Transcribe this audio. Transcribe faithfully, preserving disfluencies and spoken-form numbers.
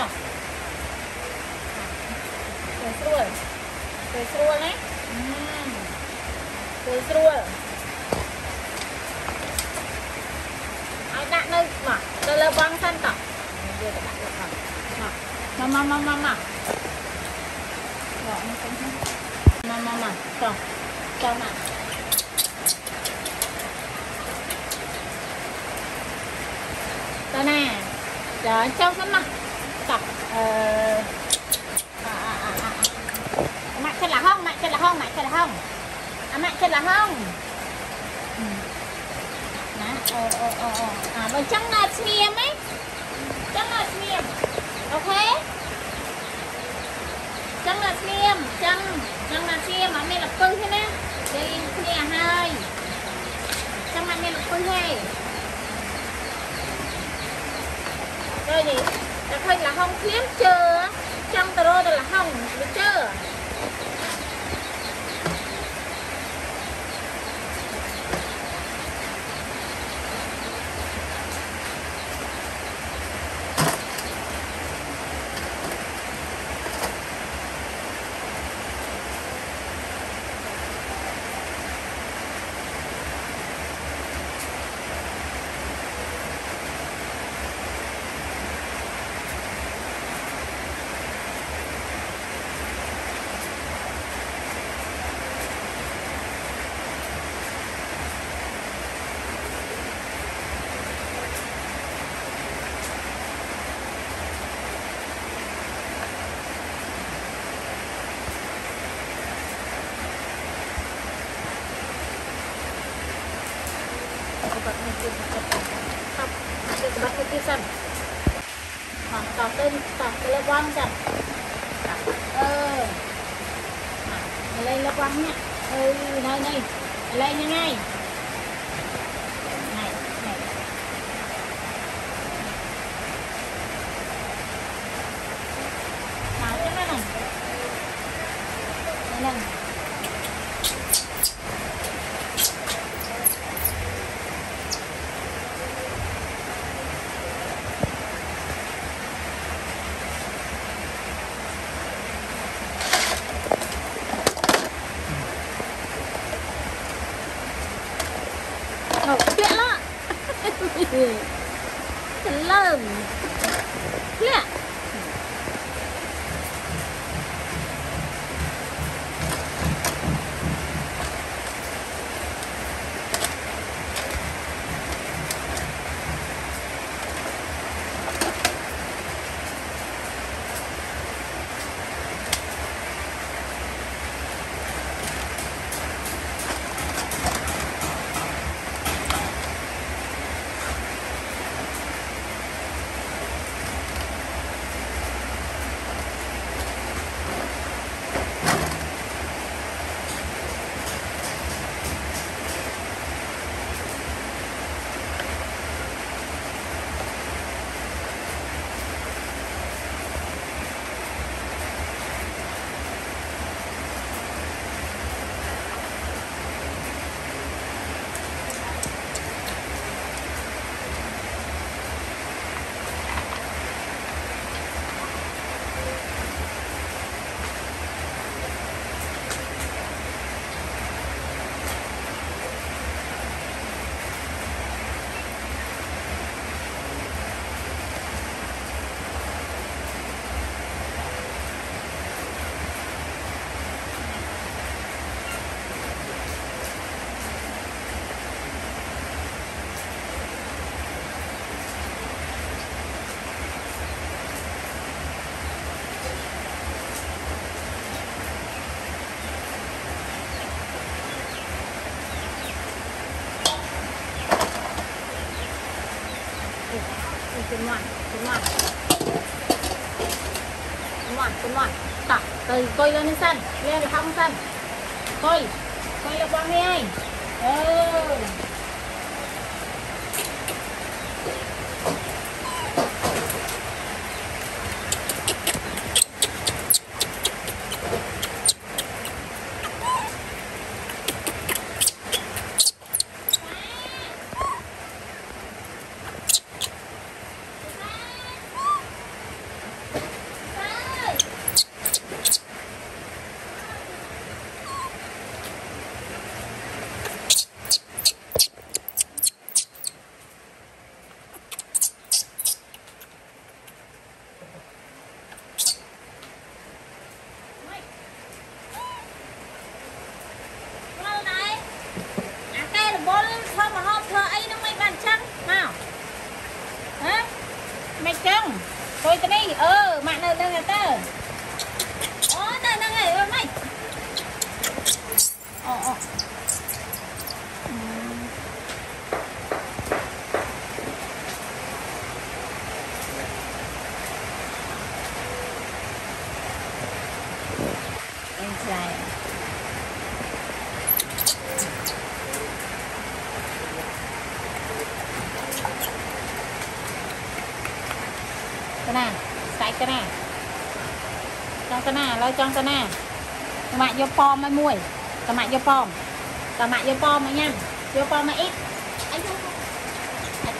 ค่ะสวยสวยสวยไหมสวยสวยเอาดักเลยมาเดี๋ยวเราวางสั้นต่อเดี๋ยวดักเลยค่ะมามามามามามามามาต่อต่อมาตอนนี้เดี๋ยวเจ้าขึ้นมาตักเอ่อมาเช็ดละห้องมาเช็ดละห้องมาเช็ดละห้องอ่ะมาเช็ดละห้องนะโอ้โอ้โอ้อ่ะมันจังหวะเฉียบไหมจังหวะเฉียบโอเคจังหวะเฉียบจังจังหวะเฉียบมันไม่หลับปื้งใช่ไหมเดี๋ยวเนี่ยให้จังมันไม่หลับปื้งให้đây này, đã thấy là không kiếm chưa, trăm tờ rô là không được chưa? Chúng ngoan, chúng ngoan Chúng ngoan, chúng ngoan Tỏ, từ coi lên lên sân Lên được không sân Coi, coi được bóng đi anh Ừ ចឹងទុយទៅនេះអឺម៉ាក់នៅនឹងទៅអូទៅនឹងហើយអូនម៉េចអូអូก็น่าจังก็น่าเราจังก็น่าตะหมะยอปอมมาหมวยตะหมะยอปอมตะหมะยอปอมมายังยอปอมมาอีก